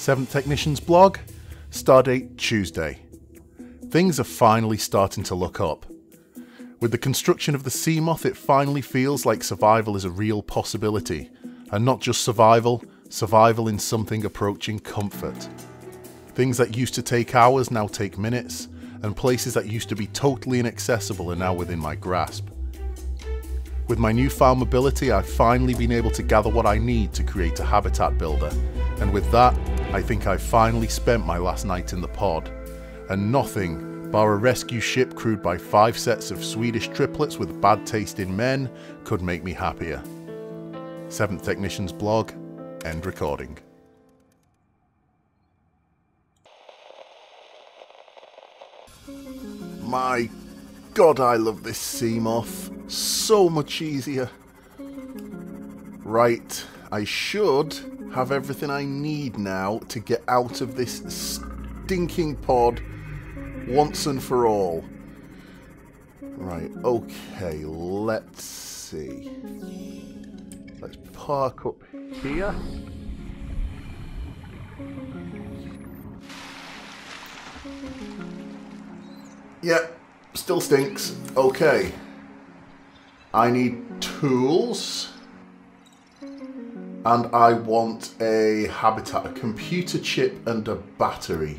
7th Technician's blog, Stardate Tuesday. Things are finally starting to look up. With the construction of the Seamoth, it finally feels like survival is a real possibility, and not just survival, survival in something approaching comfort. Things that used to take hours now take minutes, and places that used to be totally inaccessible are now within my grasp. With my newfound mobility, I've finally been able to gather what I need to create a habitat builder, and with that, I think I've finally spent my last night in the pod, and nothing, bar a rescue ship crewed by 5 sets of Swedish triplets with bad taste in men, could make me happier. 7th Technician's blog, end recording. My God, I love this Seamoth. So much easier. Right, I should have everything I need now to get out of this stinking pod once and for all. Right, okay, let's see. Let's park up here. Yep, still stinks. Okay. I need tools. And I want a habitat, a computer chip and a battery.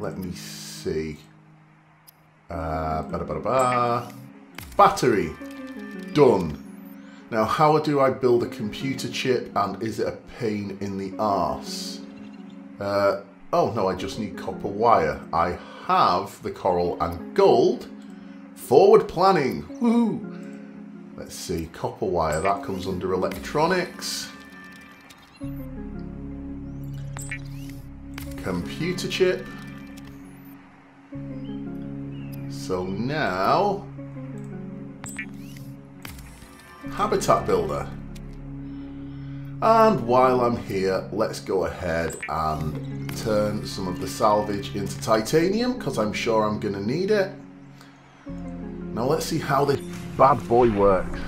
Let me see. Battery. Done. Now, how do I build a computer chip and is it a pain in the arse? Oh no, I just need copper wire. I have the coral and gold. Forward planning, woohoo! Let's see, copper wire, that comes under electronics. Computer chip. So now, habitat builder. And while I'm here, let's go ahead and turn some of the salvage into titanium, because I'm sure I'm going to need it. Now let's see how this bad boy works.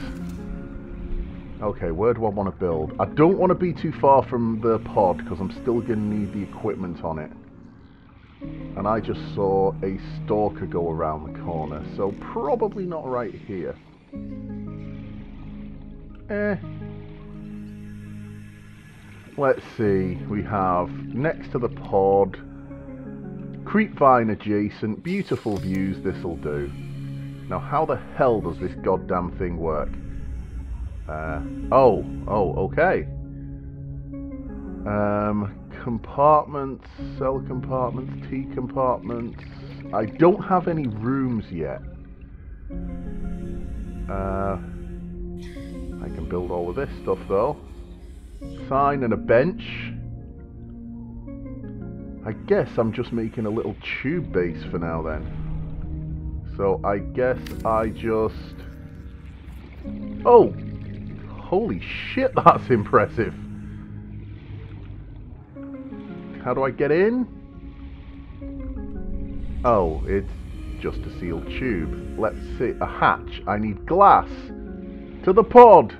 Okay, where do I want to build? I don't want to be too far from the pod, because I'm still going to need the equipment on it. And I just saw a stalker go around the corner, so probably not right here. Let's see, we have next to the pod, Creepvine adjacent, beautiful views, this'll do. Now how the hell does this goddamn thing work? Okay. Compartments, cell compartments, T compartments. I don't have any rooms yet. I can build all of this stuff though. Sign and a bench. I guess I'm just making a little tube base for now then. So I guess I just... Oh! Holy shit, that's impressive! How do I get in? Oh, it's just a sealed tube. Let's see, a hatch. I need glass. To the pod!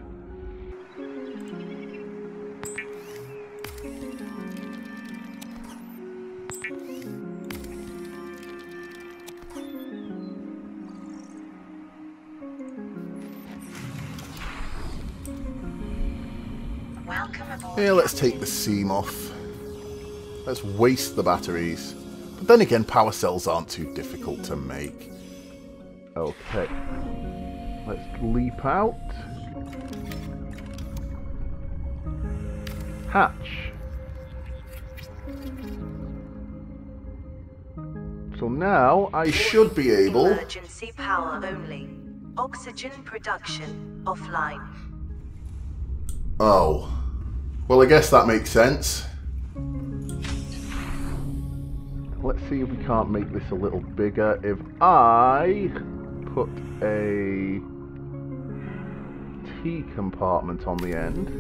Yeah, let's take the Seamoth. Let's waste the batteries. But then again, power cells aren't too difficult to make. Okay. Let's leap out. Hatch. So now I should be able... Emergency power only. Oxygen production offline. Oh. Well, I guess that makes sense. Let's see if we can't make this a little bigger. If I put a T compartment on the end.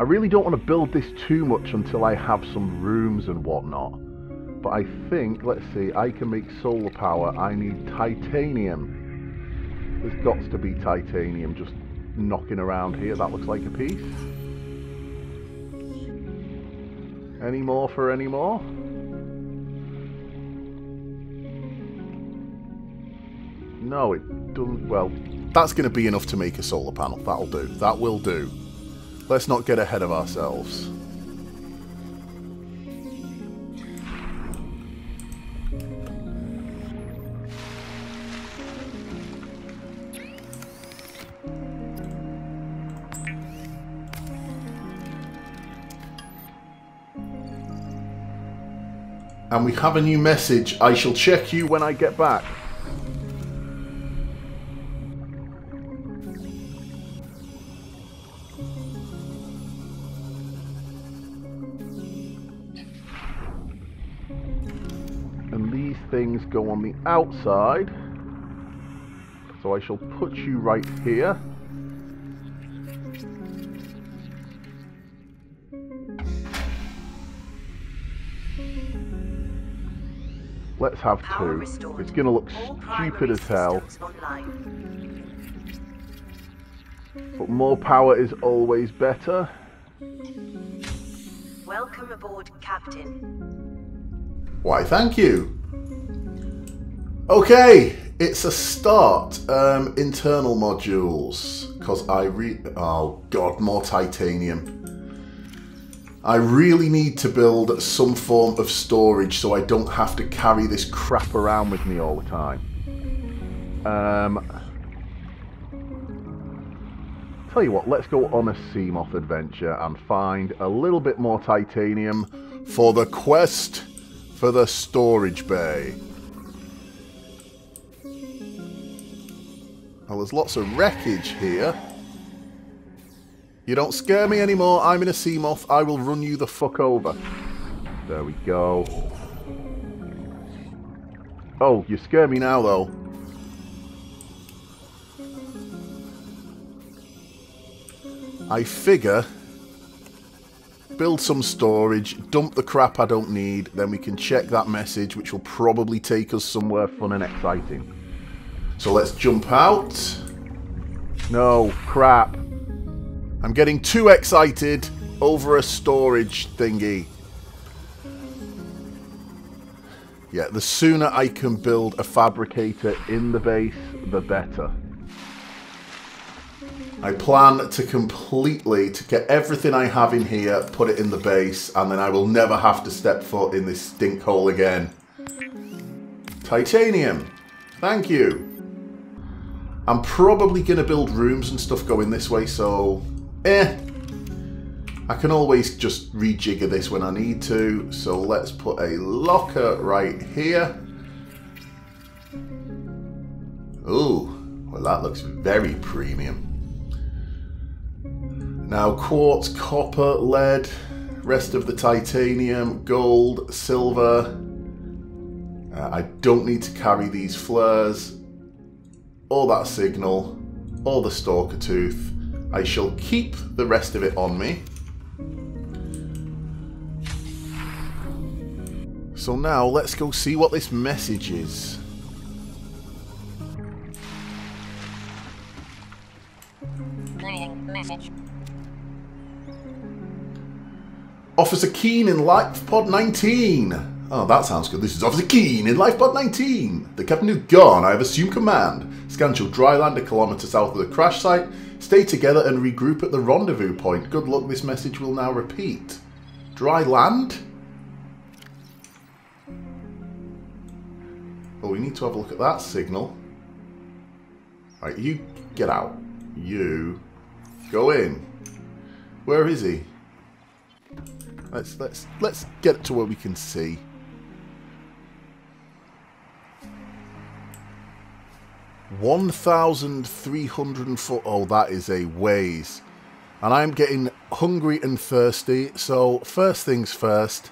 I really don't want to build this too much until I have some rooms and whatnot. But I think, let's see, I can make solar power. I need titanium. There's got to be titanium just knocking around here. That looks like a piece. Any more for any more? No, it doesn't. Well, that's going to be enough to make a solar panel. That'll do. That will do. Let's not get ahead of ourselves. And we have a new message. I shall check you when I get back. And these things go on the outside. So I shall put you right here. Let's have two. It's going to look stupid as hell. But more power is always better. Welcome aboard, Captain. Why, thank you. Okay, it's a start. Internal modules. Because oh, God, more titanium. I really need to build some form of storage so I don't have to carry this crap around with me all the time. Tell you what, let's go on a Seamoth adventure and find a little bit more titanium for the quest for the storage bay. Well, there's lots of wreckage here. You don't scare me anymore, I'm in a Seamoth, I will run you the fuck over. There we go. Oh, you scare me now, though. I figure, build some storage, dump the crap I don't need, then we can check that message, which will probably take us somewhere fun and exciting. So let's jump out. No, crap. I'm getting too excited over a storage thingy. Yeah, the sooner I can build a fabricator in the base, the better. I plan to get everything I have in here, put it in the base, and then I will never have to step foot in this stink hole again. Titanium. Thank you. I'm probably going to build rooms and stuff going this way, so... I can always just rejigger this when I need to, so let's put a locker right here. Ooh, well that looks very premium. Now quartz, copper, lead, rest of the titanium, gold, silver. I don't need to carry these flares, all that signal, all the stalker tooth. I shall keep the rest of it on me. So now let's go see what this message is. Playing message. Officer Keen in Life Pod 19. Oh, that sounds good. This is Officer Keen in Life Pod 19. The captain is gone. I have assumed command. Scan shall dry land a kilometre south of the crash site. Stay together and regroup at the rendezvous point. Good luck, this message will now repeat. Dry land? Well, we need to have a look at that signal. Right, you get out. You go in. Where is he? Let's get to where we can see. Oh, that is a ways. And I'm getting hungry and thirsty, so first things first.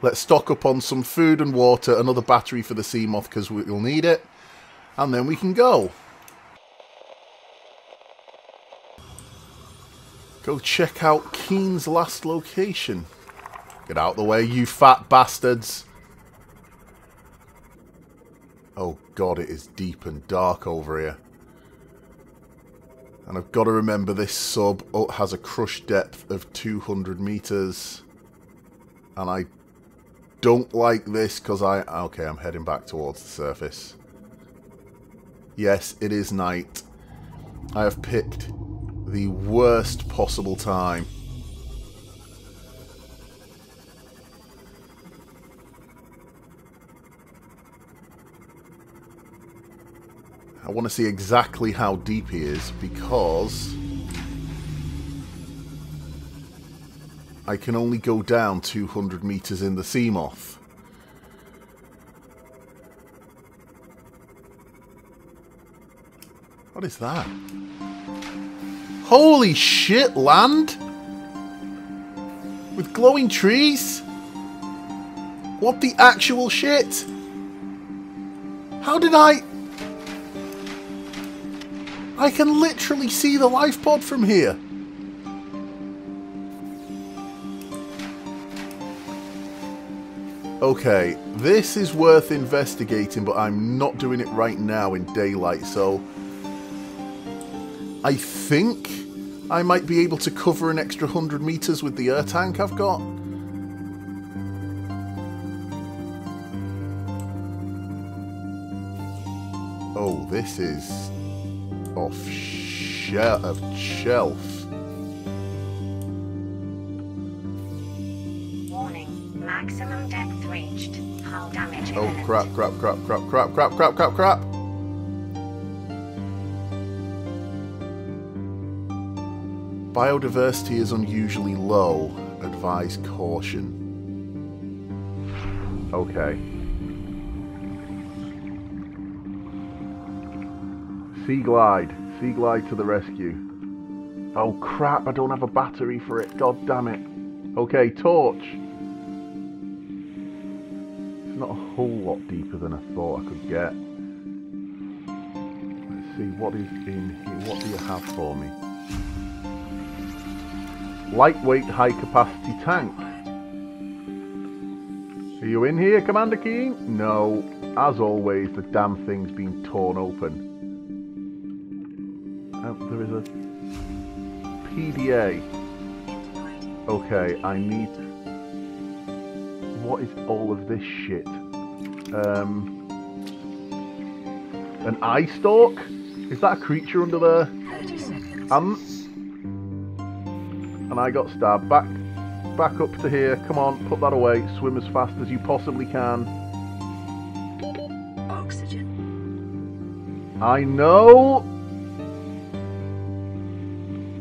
Let's stock up on some food and water, another battery for the Seamoth because we'll need it. And then we can go. Go check out Keen's last location. Get out of the way, you fat bastards. Oh God, it is deep and dark over here. And I've got to remember this sub has a crush depth of 200 meters. and I don't like this because I... Okay, I'm heading back towards the surface. Yes, it is night. I have picked the worst possible time. I want to see exactly how deep he is, because I can only go down 200 meters in the Seamoth. What is that? Holy shit, land! With glowing trees? What the actual shit? How did I can literally see the life pod from here. Okay, this is worth investigating, but I'm not doing it right now in daylight, so I think I might be able to cover an extra 100 meters with the air tank I've got. Oh, this is... off shelf. Warning, maximum depth reached. Hull damage. Oh crap, crap, crap, crap, crap, crap, crap, crap, crap. Biodiversity is unusually low. Advise caution. Okay. Sea glide to the rescue. Oh crap, I don't have a battery for it, god damn it. Okay, torch. It's not a whole lot deeper than I thought I could get. Let's see, what is in here? What do you have for me? Lightweight high capacity tank. Are you in here, Commander Keen? No, as always, the damn thing's been torn open. There is a PDA. Okay, I need... What is all of this shit? An eye stalk? Is that a creature under there? And I got stabbed. Back up to here. Come on, put that away. Swim as fast as you possibly can. Oxygen. I know...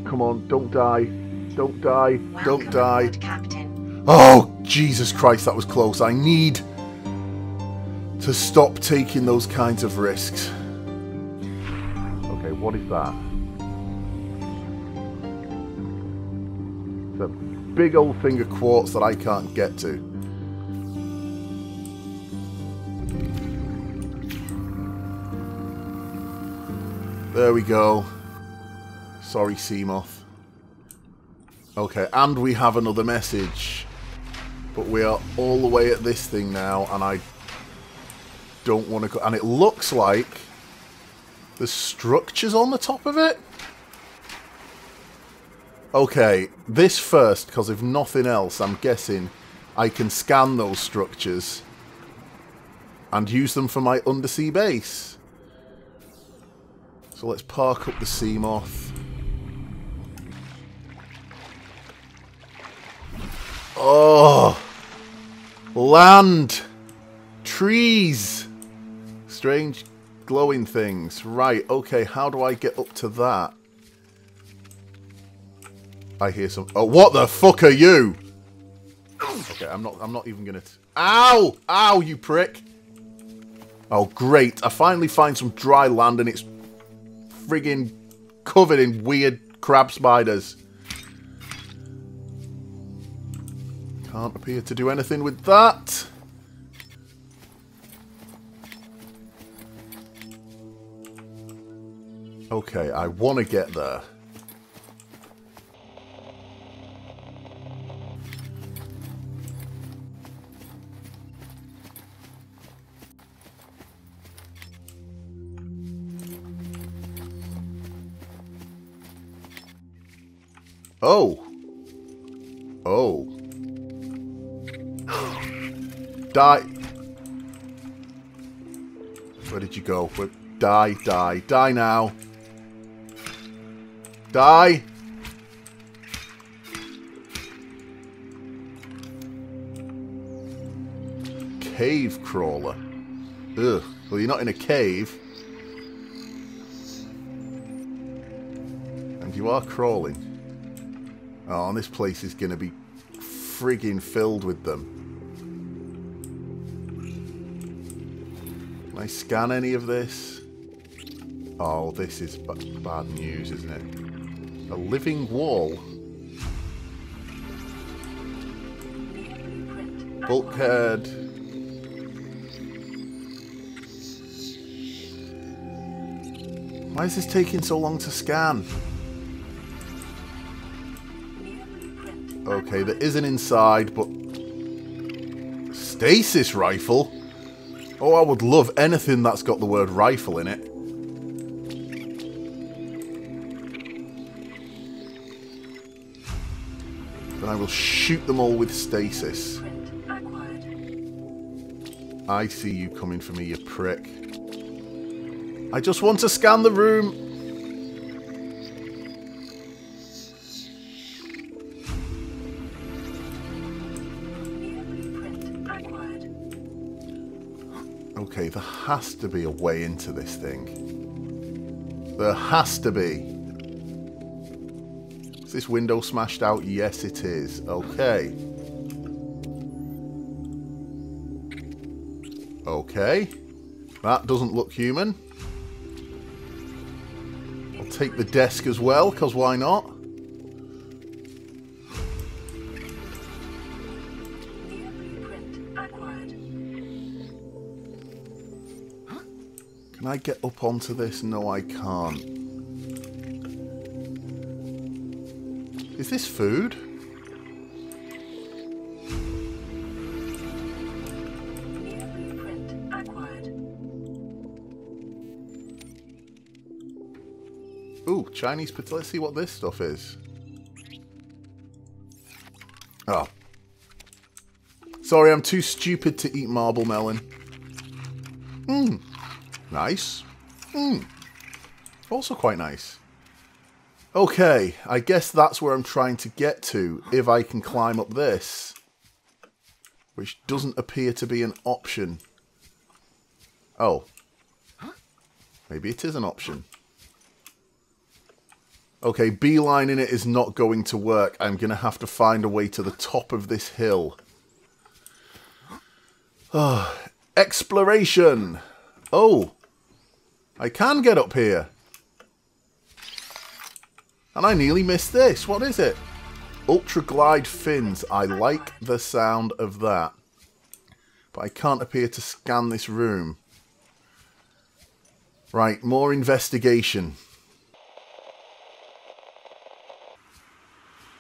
Come on, don't die. Don't die. Don't die. Oh, Jesus Christ, that was close. I need to stop taking those kinds of risks. Okay, what is that? It's a big old thing of quartz that I can't get to. There we go. Sorry, Seamoth. Okay, and we have another message. But we are all the way at this thing now, and I don't want to go... And it looks like the structure's on the top of it? Okay, this first, because if nothing else, I'm guessing I can scan those structures and use them for my undersea base. So let's park up the Seamoth. Oh! Land! Trees! Strange glowing things. Right, okay, how do I get up to that? I hear some... Oh, what the fuck are you? Okay, I'm not even gonna... Ow! Ow, you prick! Oh, great. I finally find some dry land and it's friggin' covered in weird crab spiders. Can't appear to do anything with that. Okay, I want to get there. Oh. Oh. Die. Where did you go? Where? Die, die, die now. Die. Cave crawler. Ugh. Well, you're not in a cave. And you are crawling. Oh, and this place is going to be friggin' filled with them. Can I scan any of this? Oh, this is bad news, isn't it? A living wall. Bulkhead. Why is this taking so long to scan? Okay, there is an inside, but... Stasis rifle? Oh, I would love anything that's got the word rifle in it. Then I will shoot them all with stasis. I see you coming for me, you prick. I just want to scan the room. Okay, there has to be a way into this thing. There has to be. Is this window smashed out? Yes, it is. Okay. Okay. That doesn't look human. Take the desk as well, because why not? Can I get up onto this? No, I can't. Is this food? Ooh, Chinese potatoes. Let's see what this stuff is. Oh. Sorry, I'm too stupid to eat marble melon. Mmm. Nice. Mmm. Also quite nice. Okay, I guess that's where I'm trying to get to, if I can climb up this. Which doesn't appear to be an option. Oh. Maybe it is an option. Okay, beeline in it is not going to work. I'm going to have to find a way to the top of this hill. Oh, exploration! Oh, I can get up here. And I nearly missed this. What is it? Ultra glide fins. I like the sound of that. But I can't appear to scan this room. Right, more investigation.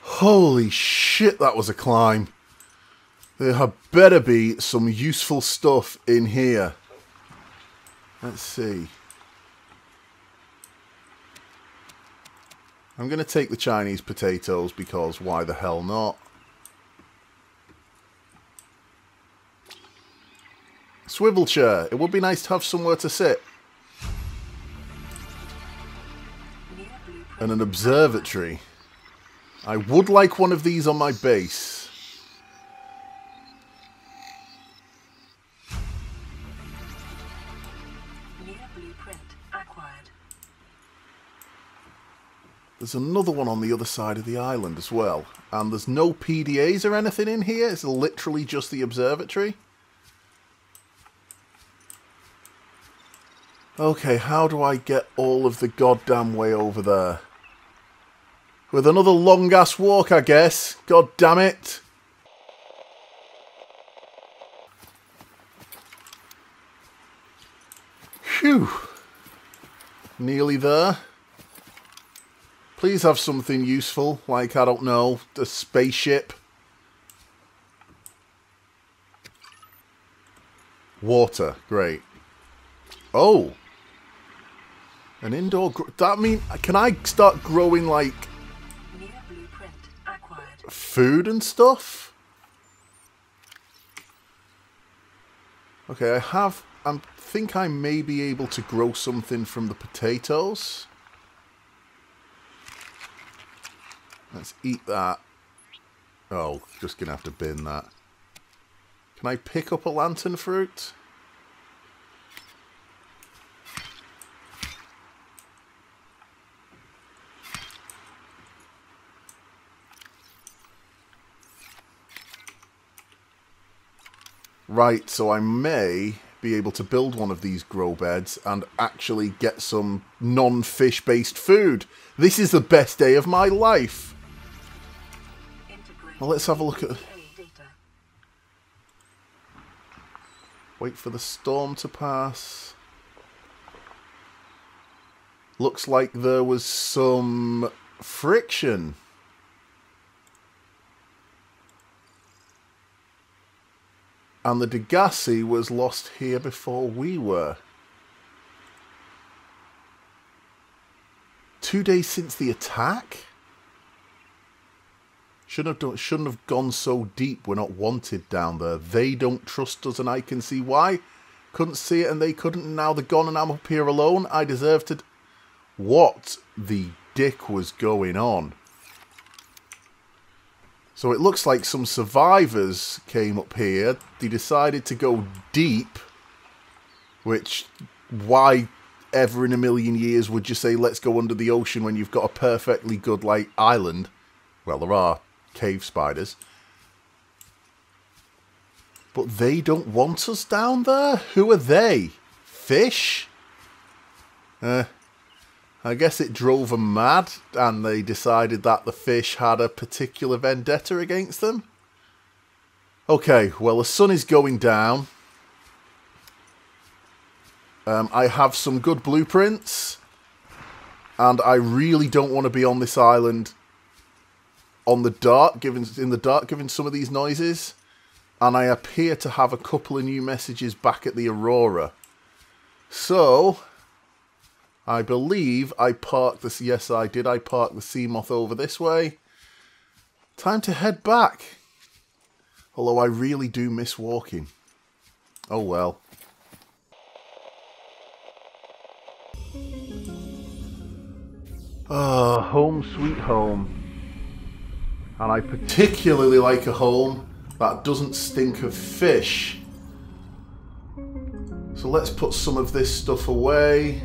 Holy shit, that was a climb. There had better be some useful stuff in here. Let's see. I'm going to take the Chinese potatoes because why the hell not? Swivel chair. It would be nice to have somewhere to sit. And an observatory. I would like one of these on my base. There's another one on the other side of the island as well. And there's no PDAs or anything in here. It's literally just the observatory. Okay, how do I get all of the goddamn way over there? With another long-ass walk, I guess. God damn it. Phew. Nearly there. Please have something useful, like, I don't know, a spaceship. Water. Great. Oh. An indoor... That mean... Can I start growing, like... food and stuff? Okay, I think I may be able to grow something from the potatoes. Let's eat that. Oh, just gonna have to bin that. Can I pick up a lantern fruit? Right, so I may be able to build one of these grow beds and actually get some non-fish-based food. This is the best day of my life. Well, let's have a look at... Wait for the storm to pass. Looks like there was some friction. And the Degassi was lost here before we were. 2 days since the attack? Shouldn't have gone so deep. We're not wanted down there. They don't trust us, and I can see why. Couldn't see it, and they couldn't. And now they're gone, and I'm up here alone. I deserve to... What the dick was going on? So it looks like some survivors came up here. They decided to go deep. Which, why ever in a million years would you say, let's go under the ocean when you've got a perfectly good, like, island? Well, there are cave spiders. But they don't want us down there? Who are they? Fish? I guess it drove them mad, and they decided that the fish had a particular vendetta against them. Okay, well, the sun is going down. I have some good blueprints, and I really don't want to be on this island in the dark, given some of these noises. And I appear to have a couple of new messages back at the Aurora. So... I believe I parked this. Yes, I did. I parked the Seamoth over this way. Time to head back. Although I really do miss walking. Oh well. Oh, home sweet home. And I particularly like a home that doesn't stink of fish. So let's put some of this stuff away.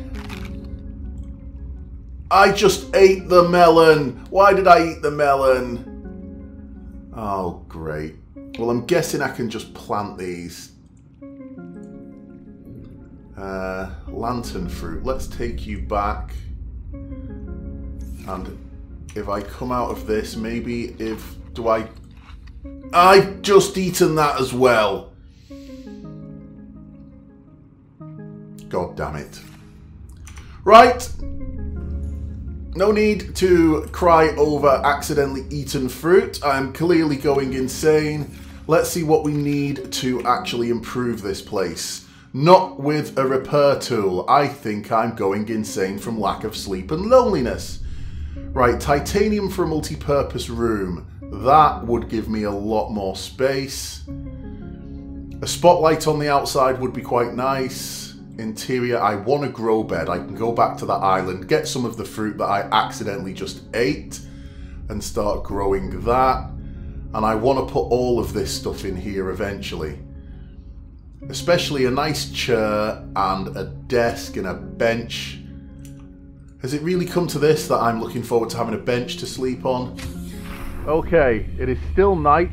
I just ate the melon. Why did I eat the melon? Oh, great. Well, I'm guessing I can just plant these. Lantern fruit. Let's take you back. And if I come out of this, maybe if... Do I... I've just eaten that as well. God damn it. Right. No need to cry over accidentally eaten fruit. I'm clearly going insane. Let's see what we need to actually improve this place. Not with a repair tool. I think I'm going insane from lack of sleep and loneliness. Right, titanium for a multi-purpose room. That would give me a lot more space. A spotlight on the outside would be quite nice. Interior, I want a grow bed. I can go back to that island, get some of the fruit that I accidentally just ate and start growing that. And I want to put all of this stuff in here eventually. Especially a nice chair and a desk and a bench. Has it really come to this that I'm looking forward to having a bench to sleep on? Okay, it is still night,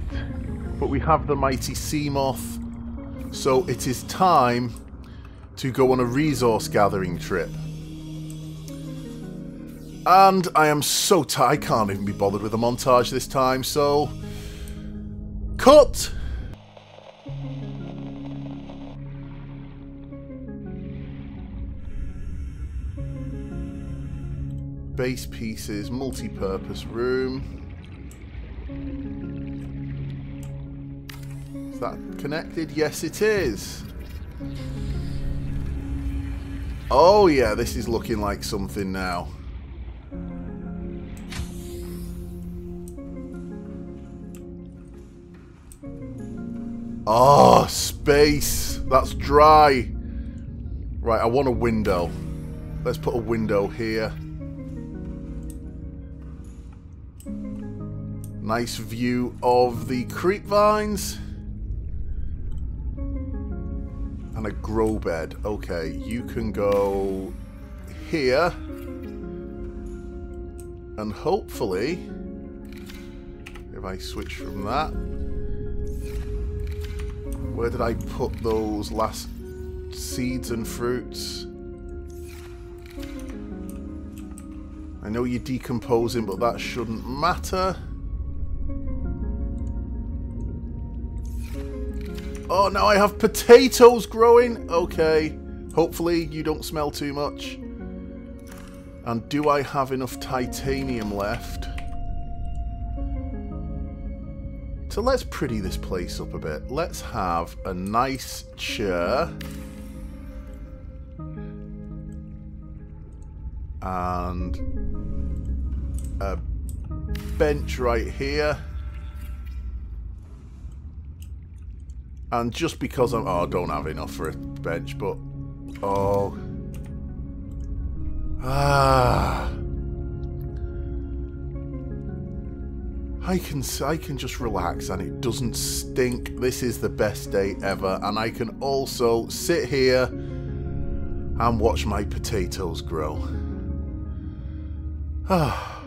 but we have the mighty Seamoth. So it is time to go on a resource gathering trip. And I am so tired, I can't even be bothered with a montage this time, so... Cut! Base pieces, multi-purpose room. Is that connected? Yes, it is. Oh yeah, this is looking like something now. Oh, space! That's dry. Right, I want a window. Let's put a window here. Nice view of the creepvines. And a grow bed. Okay, you can go here. And hopefully, if I switch from that, where did I put those last seeds and fruits? I know you're decomposing, but that shouldn't matter. Oh, now I have potatoes growing. Okay. Hopefully you don't smell too much. And do I have enough titanium left? So let's pretty this place up a bit. Let's have a nice chair. And a bench right here. And just because I'm... Oh, I don't have enough for a bench, but... Oh... Ah, I can just relax and it doesn't stink. This is the best day ever, and I can also sit here and watch my potatoes grow. Ah.